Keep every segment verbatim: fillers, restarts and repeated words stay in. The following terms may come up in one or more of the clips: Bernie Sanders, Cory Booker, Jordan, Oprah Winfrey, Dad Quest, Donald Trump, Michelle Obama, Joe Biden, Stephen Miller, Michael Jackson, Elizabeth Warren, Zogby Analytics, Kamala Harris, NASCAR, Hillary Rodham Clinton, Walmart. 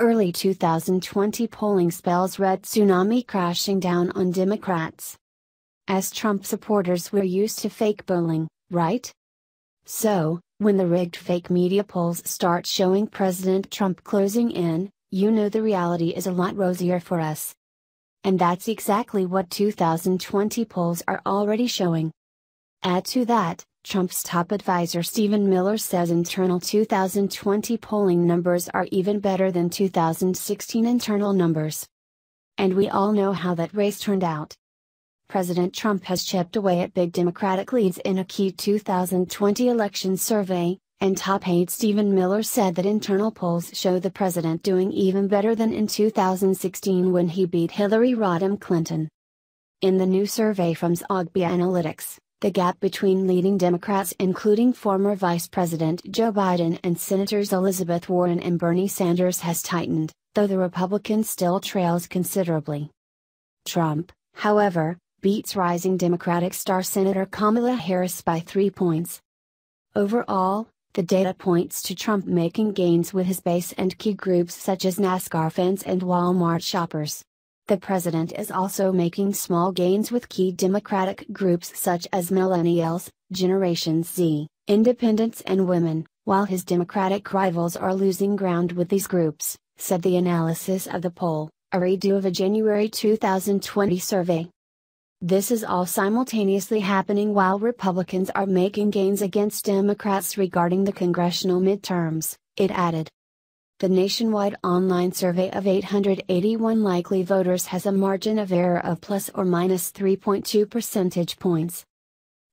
Early two thousand twenty polling spells read tsunami crashing down on Democrats. As Trump supporters were used to fake polling, right? So, when the rigged fake media polls start showing President Trump closing in, you know the reality is a lot rosier for us. And that's exactly what two thousand twenty polls are already showing. Add to that, Trump's top advisor Stephen Miller says internal two thousand twenty polling numbers are even better than two thousand sixteen internal numbers. And we all know how that race turned out. President Trump has chipped away at big Democratic leads in a key two thousand twenty election survey, and top aide Stephen Miller said that internal polls show the president doing even better than in two thousand sixteen when he beat Hillary Rodham Clinton. In the new survey from Zogby Analytics, the gap between leading Democrats including former Vice President Joe Biden and Senators Elizabeth Warren and Bernie Sanders has tightened, though the Republican still trails considerably. Trump, however, beats rising Democratic star Senator Kamala Harris by three points. Overall, the data points to Trump making gains with his base and key groups such as NASCAR fans and Walmart shoppers. The president is also making small gains with key Democratic groups such as millennials, Generation Z, independents and women, while his Democratic rivals are losing ground with these groups, said the analysis of the poll, a redo of a January two thousand twenty survey. This is all simultaneously happening while Republicans are making gains against Democrats regarding the congressional midterms, it added. The nationwide online survey of eight hundred eighty-one likely voters has a margin of error of plus or minus three point two percentage points.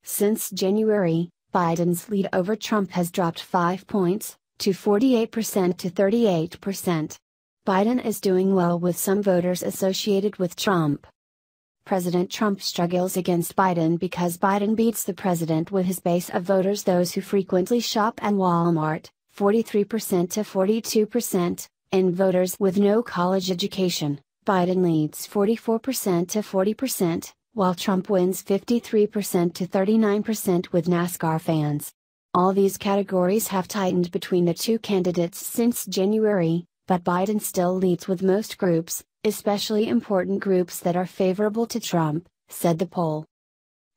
Since January, Biden's lead over Trump has dropped five points, to forty-eight percent to thirty-eight percent. Biden is doing well with some voters associated with Trump. President Trump struggles against Biden because Biden beats the president with his base of voters, those who frequently shop at Walmart, forty-three percent to forty-two percent, and voters with no college education. Biden leads forty-four percent to forty percent, while Trump wins fifty-three percent to thirty-nine percent with NASCAR fans. All these categories have tightened between the two candidates since January, but Biden still leads with most groups, especially important groups that are favorable to Trump, said the poll.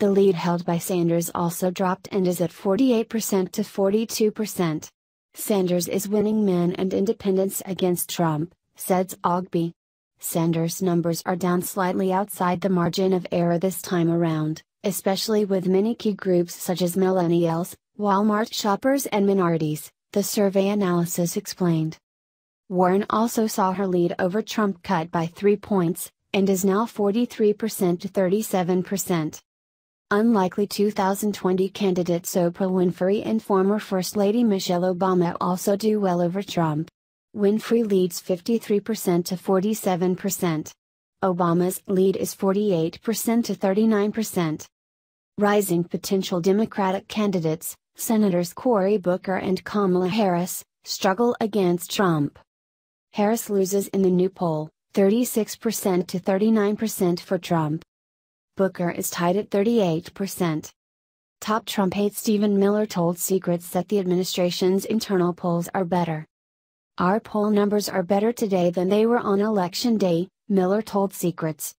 The lead held by Sanders also dropped and is at forty-eight percent to forty-two percent. Sanders is winning men and independents against Trump, said Zogby. Sanders' numbers are down slightly outside the margin of error this time around, especially with many key groups such as millennials, Walmart shoppers and minorities, the survey analysis explained. Warren also saw her lead over Trump cut by three points, and is now forty-three percent to thirty-seven percent. Unlikely two thousand twenty candidates Oprah Winfrey and former First Lady Michelle Obama also do well over Trump. Winfrey leads fifty-three percent to forty-seven percent. Obama's lead is forty-eight percent to thirty-nine percent. Rising potential Democratic candidates, Senators Cory Booker and Kamala Harris, struggle against Trump. Harris loses in the new poll, thirty-six percent to thirty-nine percent for Trump. Booker is tied at thirty-eight percent. Top Trump aide Stephen Miller told Secrets that the administration's internal polls are better. Our poll numbers are better today than they were on election day, Miller told Secrets.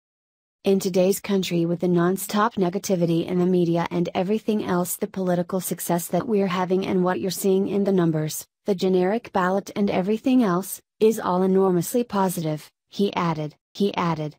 In today's country with the non-stop negativity in the media and everything else, the political success that we're having and what you're seeing in the numbers, the generic ballot and everything else, is all enormously positive, he added, he added.